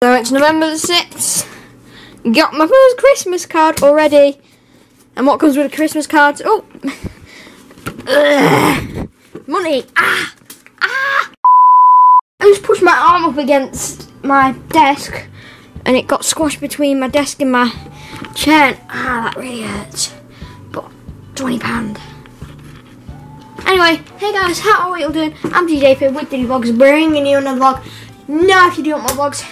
So it's November the 6th, got my first Christmas card already, and what comes with a Christmas card? Oh! Ugh. Money! Ah! Ah! I just pushed my arm up against my desk, and it got squashed between my desk and my chair, and ah, that really hurts, but £20. Anyway, hey guys, how are you all doing? I'm DJP with DiddyVlogs, bringing you another vlog. Now if you do want more vlogs,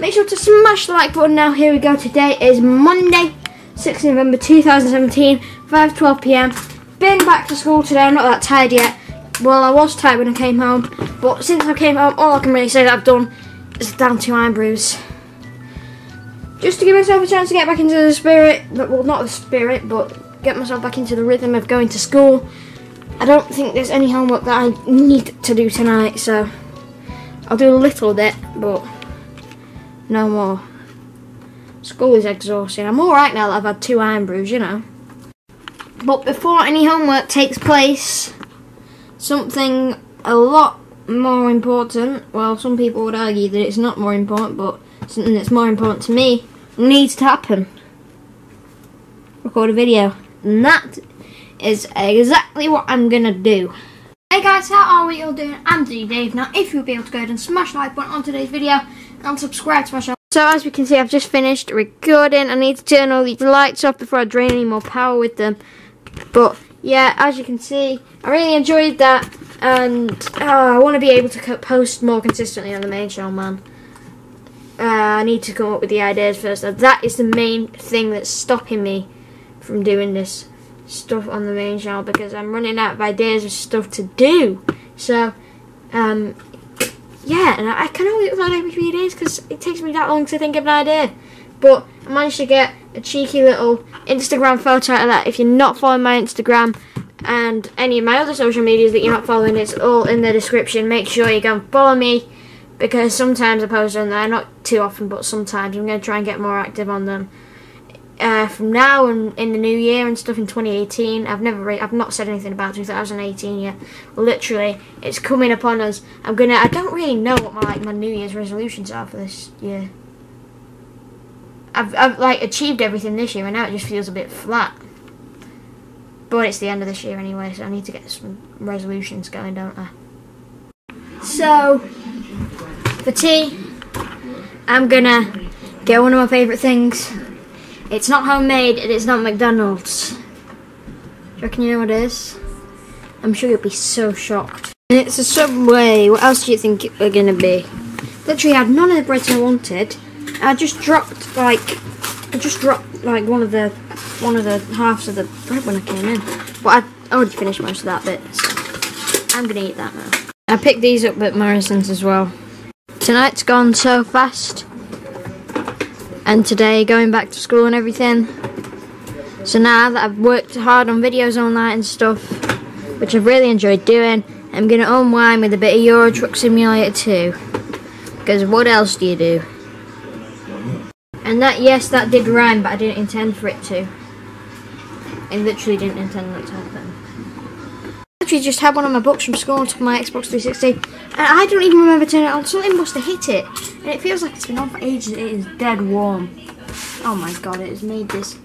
make sure to smash the like button. Now here we go. Today is Monday, 6th November 2017, 5:12 p.m. Been back to school today. I'm not that tired yet. Well, I was tired when I came home, but since I came home, all I can really say that I've done is down to Irn-Bru's. Just to give myself a chance to get back into the spirit, well, not the spirit, but get myself back into the rhythm of going to school. I don't think there's any homework that I need to do tonight, so I'll do a little bit, but no more. School is exhausting. I'm alright now that I've had two Irn-Brus, you know. But before any homework takes place, something a lot more important, well, some people would argue that it's not more important, but something that's more important to me needs to happen. Record a video. And that is exactly what I'm gonna do. Hey guys, how are we all doing? I'm Diddy Dave. Now if you'll be able to go ahead and smash the like button on today's video and subscribe to my channel. So as we can see, I've just finished recording. I need to turn all these lights off before I drain any more power with them. But yeah, as you can see, I really enjoyed that, and I want to be able to post more consistently on the main channel, man. I need to come up with the ideas first. That is the main thing that's stopping me from doing this stuff on the main channel, because I'm running out of ideas of stuff to do. So yeah, and I can only upload every few days because it takes me that long to think of an idea. But I managed to get a cheeky little Instagram photo out of that. If you're not following my Instagram and any of my other social medias that you're not following, it's all in the description. Make sure you go and follow me, because sometimes I post on there, not too often, but sometimes. I'm going to try and get more active on them from now and in the new year and stuff in 2018. I've not said anything about 2018 yet. Literally, it's coming upon us. I don't really know what my New Year's resolutions are for this year. I've like achieved everything this year, and now it just feels a bit flat. But it's the end of this year anyway, so I need to get some resolutions going, don't I? So for tea, I'm gonna get one of my favourite things. It's not homemade, and it's not McDonald's. Do you reckon you know what it is? I'm sure you'll be so shocked. And it's a Subway. What else do you think we're gonna be? Literally, I had none of the breads I wanted. I just dropped like one of the halves of the bread when I came in. But I already finished most of that bit, so I'm gonna eat that now. I picked these up at Morrison's as well. Tonight's gone so fast. And today, going back to school and everything. So now that I've worked hard on videos all night and stuff, which I've really enjoyed doing, I'm going to unwind with a bit of Euro Truck Simulator 2. Because what else do you do? And that, yes, that did rhyme, but I didn't intend for it to. I literally didn't intend that to happen. I actually just had one of my books from school on top of my Xbox 360. And I don't even remember turning it on. Something must have hit it. And it feels like it's been on for ages. It is dead warm. Oh my god, it has made this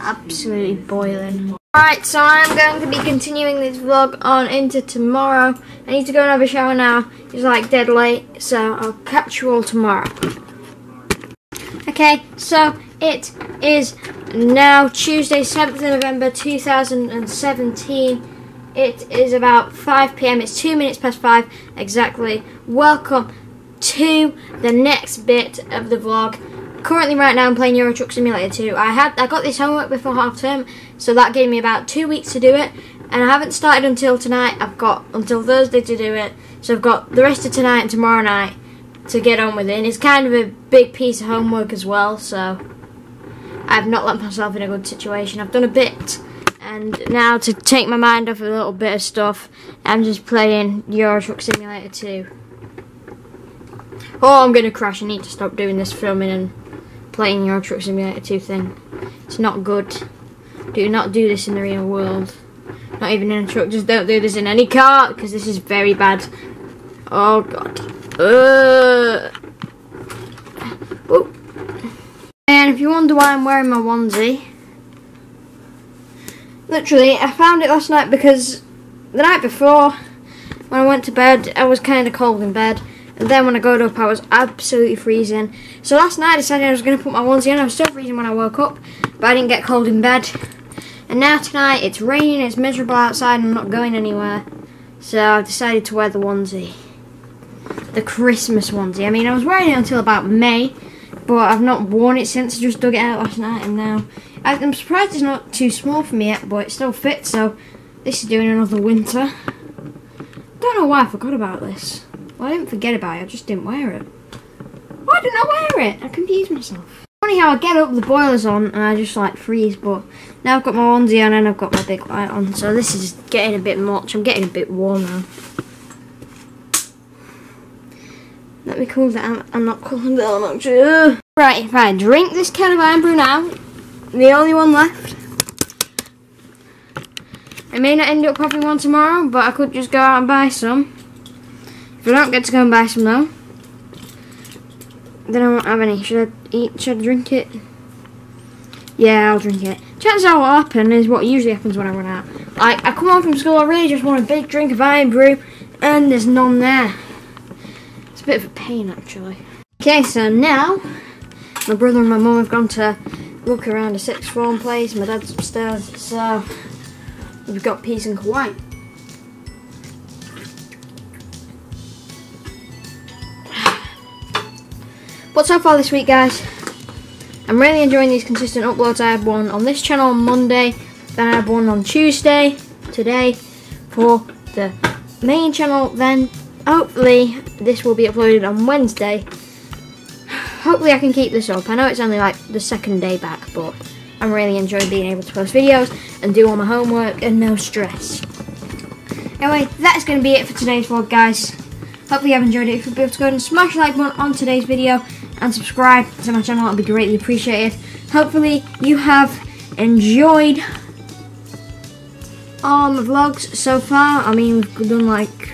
absolutely boiling. Alright, so I'm going to be continuing this vlog on into tomorrow. I need to go and have a shower now. It's like dead late, so I'll catch you all tomorrow. Okay, so it is now Tuesday, 7th November 2017. It is about 5 p.m. It's 2 minutes past 5 exactly. Welcome to the next bit of the vlog. Currently right now I'm playing Euro Truck Simulator 2. I got this homework before half term, so that gave me about 2 weeks to do it, and I haven't started until tonight. I've got until Thursday to do it, so I've got the rest of tonight and tomorrow night to get on with it. And it's kind of a big piece of homework as well, so I've not let myself in a good situation. I've done a bit, and now to take my mind off a little bit of stuff, I'm just playing Euro Truck Simulator 2. Oh, I'm going to crash. I need to stop doing this filming and playing Euro Truck Simulator 2 thing. It's not good. Do not do this in the real world. Not even in a truck. Just don't do this in any car, because this is very bad. Oh, God. Whoa. And if you wonder why I'm wearing my onesie, literally I found it last night because the night before when I went to bed I was kind of cold in bed, and then when I got up I was absolutely freezing. So last night I decided I was going to put my onesie on. I was still freezing when I woke up, but I didn't get cold in bed. And now tonight it's raining, it's miserable outside, and I'm not going anywhere. So I've decided to wear the onesie. The Christmas onesie. I mean, I was wearing it until about May, but I've not worn it since. I just dug it out last night, and now I'm surprised it's not too small for me yet, but it still fits, so this is doing another winter. Don't know why I forgot about this. Well, I didn't forget about it, I just didn't wear it. Why didn't I wear it? I confused myself. Funny how I get up, the boiler's on, and I just like freeze, but now I've got my onesie on and I've got my big light on, so this is getting a bit much. I'm getting a bit warm now. Let me cool down. I'm not cooling down actually. Right, if I drink this can of Irn-Bru now, the only one left. I may not end up popping one tomorrow, but I could just go out and buy some. If I don't get to go and buy some though, then I won't have any. Should I eat? Should I drink it? Yeah, I'll drink it. Chances are what happen is what usually happens when I run out. I come home from school, I really just want a big drink of Irn-Bru, and there's none there. It's a bit of a pain actually. Okay, so now my brother and my mum have gone to look around a sixth form place. My dad's upstairs, so we've got peas and kawaii. But so far this week, guys, I'm really enjoying these consistent uploads. I had one on this channel on Monday, then I had one on Tuesday, today, for the main channel, then hopefully this will be uploaded on Wednesday. Hopefully I can keep this up. I know it's only like the second day back, but I'm really enjoying being able to post videos and do all my homework and no stress. Anyway, that's going to be it for today's vlog, guys. Hopefully you have enjoyed it. If you'll be able to go ahead and smash the like button on today's video and subscribe to my channel, that would be greatly appreciated. Hopefully you have enjoyed all my vlogs so far. I mean, we've done like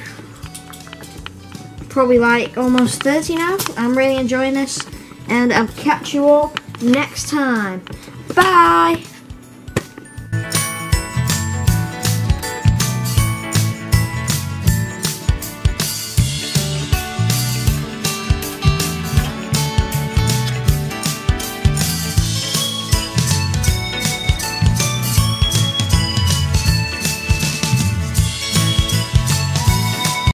probably like almost 30 now. I'm really enjoying this, and I'll catch you all next time. Bye!